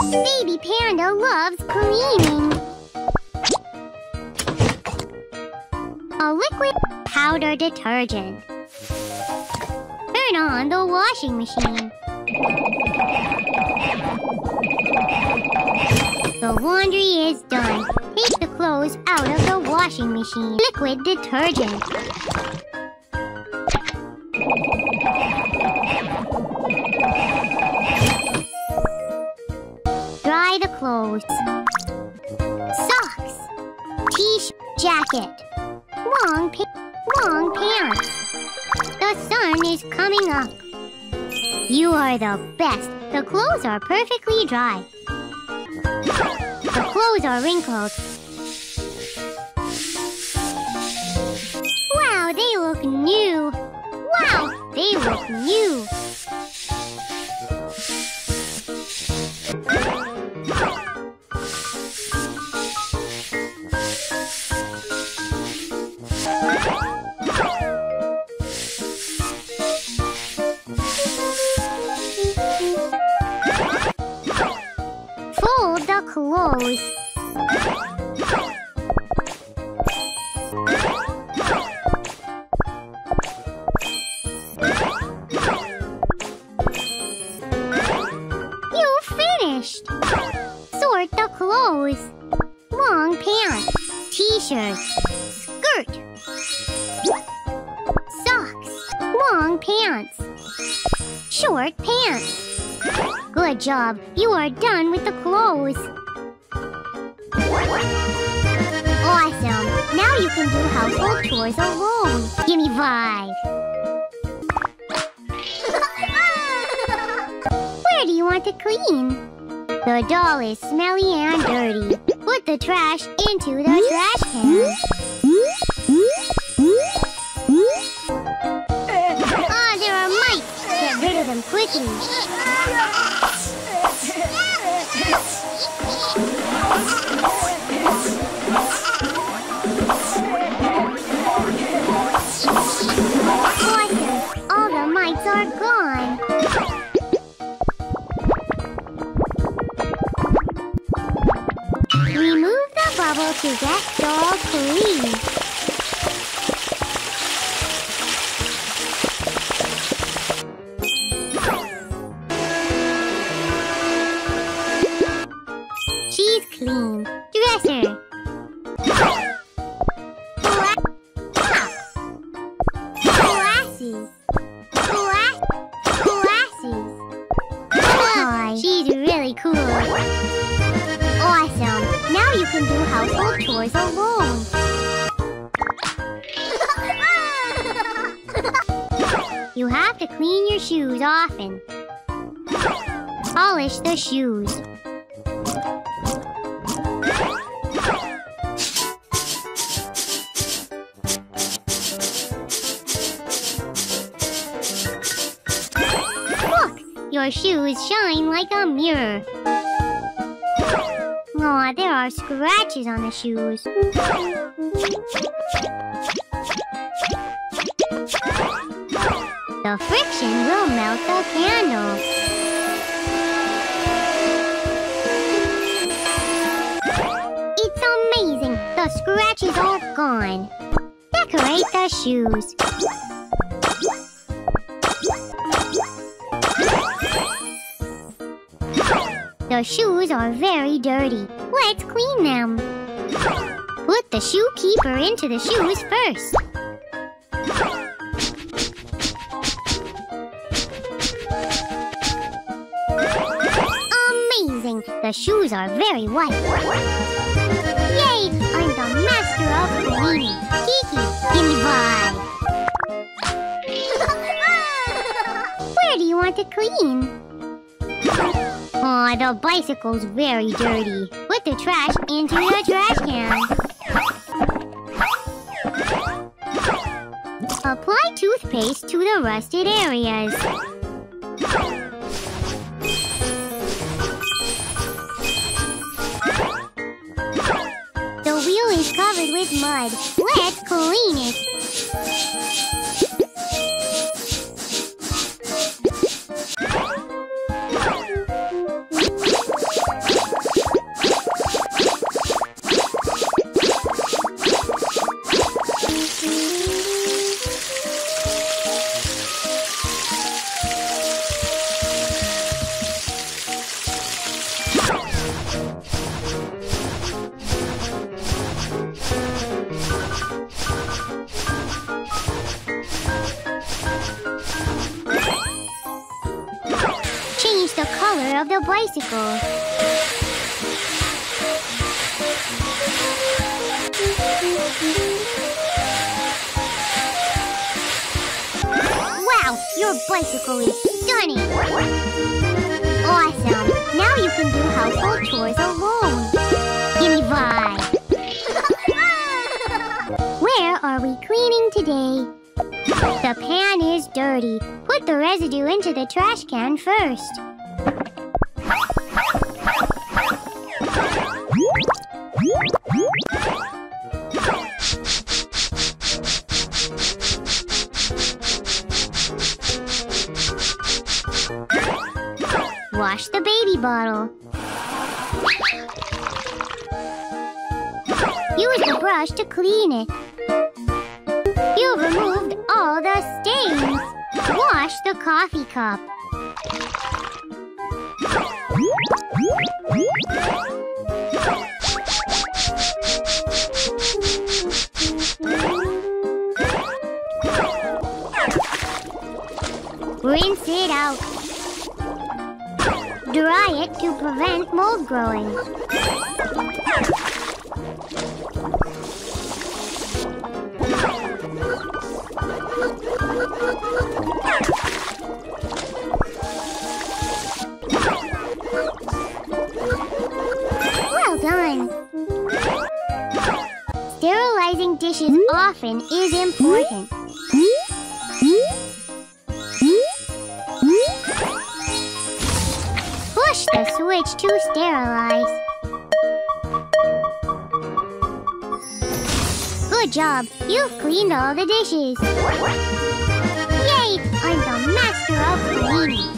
Baby Panda loves cleaning. A liquid powder detergent. Turn on the washing machine. The laundry is done. Take the clothes out of the washing machine. Liquid detergent. Dry the clothes. Socks. T-shirt, jacket. Long pants. The sun is coming up. You are the best. The clothes are perfectly dry. The clothes are wrinkled. Wow, they look new. Wow, they look new. Clothes. You finished. Sort the clothes. Long pants, t-shirt, skirt, socks, long pants, short pants. Good job. You are done with the clothes. Awesome! Now you can do household chores alone. Gimme 5. Where do you want to clean? The doll is smelly and dirty. Put the trash into the trash can. Ah, there are mites. Get rid of them quickly. Awesome! All the mites are gone. Remove the bubble to get doll clean. She's clean. Dresser. Household chores alone. You have to clean your shoes often. Polish the shoes. Look, your shoes shine like a mirror. Aw, there are scratches on the shoes. The friction will melt the candle. It's amazing! The scratches are gone. Decorate the shoes. The shoes are very dirty. Let's clean them. Put the shoe keeper into the shoes first. Amazing! The shoes are very white. Yay! I'm the master of cleaning. Kiki, give me 5. Where do you want to clean? Aw, the bicycle's very dirty. Put the trash into the trash can. Apply toothpaste to the rusted areas. The wheel is covered with mud. Let's clean it. the bicycle. Wow, your bicycle is stunning! Awesome! Now you can do household chores alone. Gimme five! Where are we cleaning today? The pan is dirty. Put the residue into the trash can first. Wash the baby bottle. Use the brush to clean it. You've removed all the stains. Wash the coffee cup. Rinse it out. Dry it to prevent mold growing. Well done! Sterilizing dishes often is important. Push the switch to sterilize. Good job! You've cleaned all the dishes! Yay! I'm the master of cleaning!